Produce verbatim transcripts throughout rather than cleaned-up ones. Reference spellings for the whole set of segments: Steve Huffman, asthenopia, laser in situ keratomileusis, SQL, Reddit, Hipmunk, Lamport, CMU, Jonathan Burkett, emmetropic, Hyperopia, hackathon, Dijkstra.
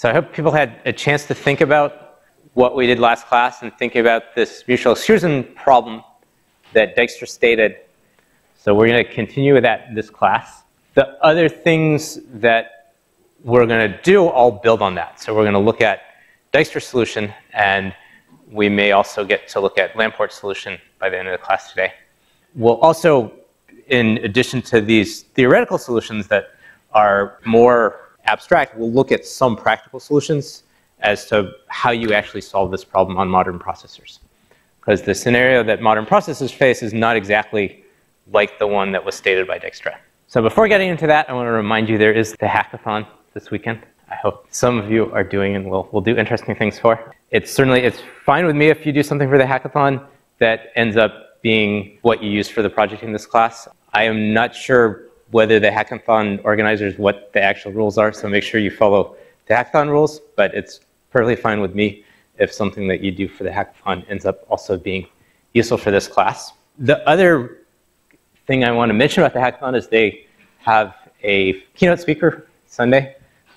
So I hope people had a chance to think about what we did last class and think about this mutual exclusion problem that Dijkstra stated. So we're going to continue with that this class. The other things that we're going to do all build on that. So we're going to look at Dijkstra's solution, and we may also get to look at Lamport's solution by the end of the class today. We'll also, in addition to these theoretical solutions that are more abstract, we'll look at some practical solutions as to how you actually solve this problem on modern processors. Because the scenario that modern processors face is not exactly like the one that was stated by Dijkstra. So before getting into that, I want to remind you there is the hackathon this weekend. I hope some of you are doing and will, will do interesting things for. It's certainly, it's fine with me if you do something for the hackathon that ends up being what you use for the project in this class. I am not sure whether the hackathon organizers, what the actual rules are, so make sure you follow the hackathon rules, but it's perfectly fine with me if something that you do for the hackathon ends up also being useful for this class. The other thing I want to mention about the hackathon is they have a keynote speaker Sunday.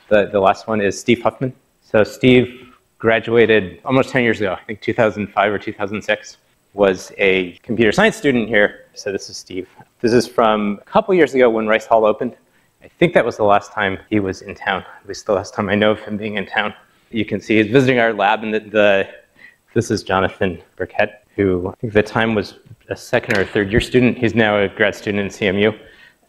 The, the last one is Steve Huffman. So Steve graduated almost ten years ago, I think two thousand five or two thousand six, was a computer science student here. So this is Steve. This is from a couple years ago when Rice Hall opened. I think that was the last time he was in town, at least the last time I know of him being in town. You can see he's visiting our lab, and the, the this is Jonathan Burkett, who I think at the time was a second or third year student. He's now a grad student in C M U.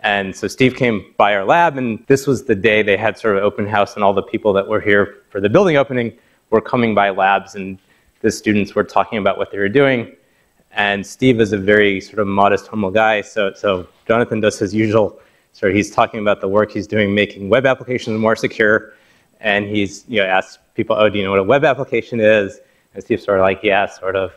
And so Steve came by our lab, and this was the day they had sort of open house, and all the people that were here for the building opening were coming by labs, and the students were talking about what they were doing. And Steve is a very sort of modest, humble guy, so, so Jonathan does his usual. So he's talking about the work he's doing, making web applications more secure, and he's, you know, asks people, oh, do you know what a web application is? And Steve's sort of like, yeah, sort of.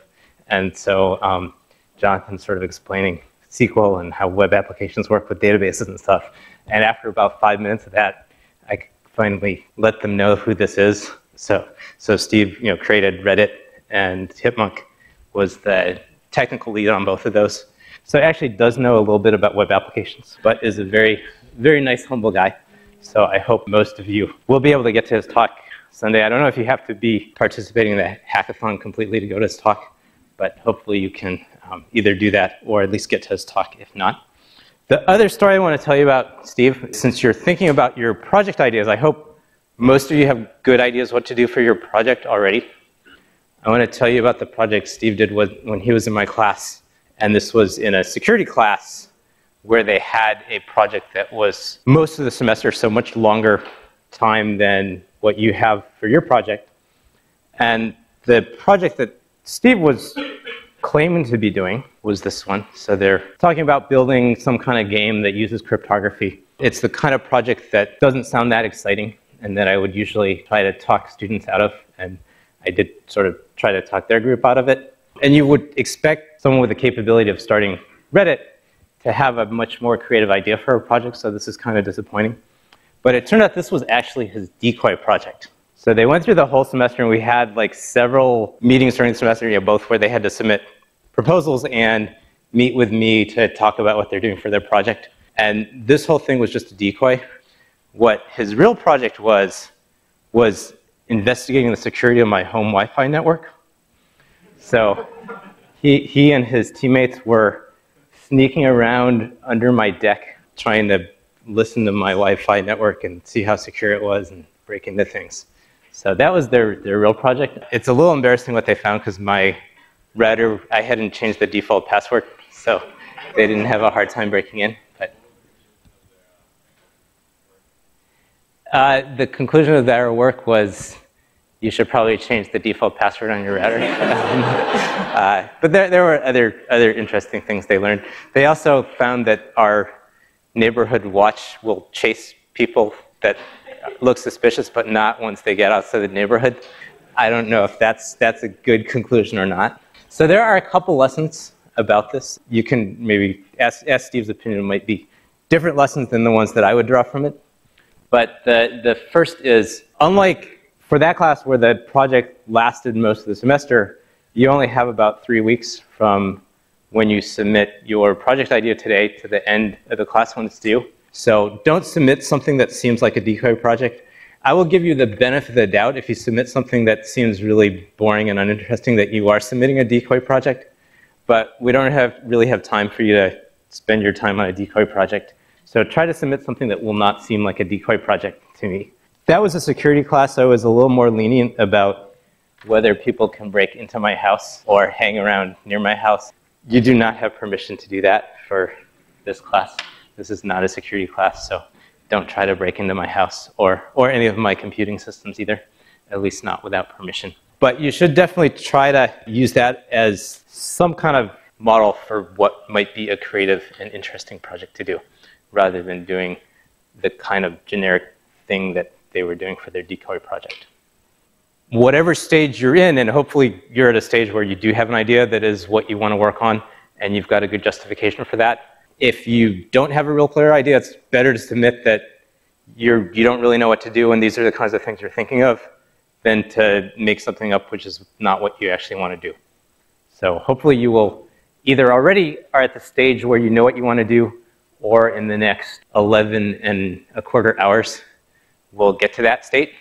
And so um, Jonathan's sort of explaining S Q L and how web applications work with databases and stuff. And after about five minutes of that, I finally let them know who this is. So, so Steve, you know, created Reddit, and Hipmunk was the technical lead on both of those. So he actually does know a little bit about web applications, but is a very, very nice, humble guy. So I hope most of you will be able to get to his talk Sunday. I don't know if you have to be participating in the hackathon completely to go to his talk, but hopefully you can um, either do that or at least get to his talk if not. The other story I want to tell you about, Steve, since you're thinking about your project ideas, I hope most of you have good ideas what to do for your project already. I want to tell you about the project Steve did when he was in my class, and this was in a security class where they had a project that was most of the semester, so much longer time than what you have for your project. And the project that Steve was claiming to be doing was this one. So they're talking about building some kind of game that uses cryptography. It's the kind of project that doesn't sound that exciting and that I would usually try to talk students out of, and I did sort of try to talk their group out of it. And you would expect someone with the capability of starting Reddit to have a much more creative idea for a project, so this is kind of disappointing. But it turned out this was actually his decoy project. So they went through the whole semester, and we had like several meetings during the semester, you know, both where they had to submit proposals and meet with me to talk about what they're doing for their project. And this whole thing was just a decoy. What his real project was, was investigating the security of my home Wi-Fi network. So he, he and his teammates were sneaking around under my deck trying to listen to my Wi-Fi network and see how secure it was and break into things. So that was their, their real project. It's a little embarrassing what they found, because my router, I hadn't changed the default password, so they didn't have a hard time breaking in. But uh, the conclusion of their work was, you should probably change the default password on your router. uh, but there, there were other, other interesting things they learned. They also found that our neighborhood watch will chase people that look suspicious, but not once they get outside the neighborhood. I don't know if that's, that's a good conclusion or not. So there are a couple lessons about this. You can maybe ask, ask Steve's opinion. It might be different lessons than the ones that I would draw from it. But the, the first is, unlike for that class where the project lasted most of the semester, you only have about three weeks from when you submit your project idea today to the end of the class when it's due. So don't submit something that seems like a decoy project I will give you the benefit of the doubt if you submit something that seems really boring and uninteresting that you are submitting a decoy project, but we don't have, really have time for you to spend your time on a decoy project. So try to submit something that will not seem like a decoy project to me. That was a security class, so I was a little more lenient about whether people can break into my house or hang around near my house. You do not have permission to do that for this class. This is not a security class, so don't try to break into my house or, or any of my computing systems either, at least not without permission. But you should definitely try to use that as some kind of model for what might be a creative and interesting project to do, rather than doing the kind of generic thing that they were doing for their decoy project. Whatever stage you're in, and hopefully you're at a stage where you do have an idea that is what you want to work on, and you've got a good justification for that. If you don't have a real clear idea, it's better to submit that you're, you don't really know what to do and these are the kinds of things you're thinking of than to make something up which is not what you actually want to do. So hopefully you will either already are at the stage where you know what you want to do, or in the next eleven and a quarter hours we'll get to that state.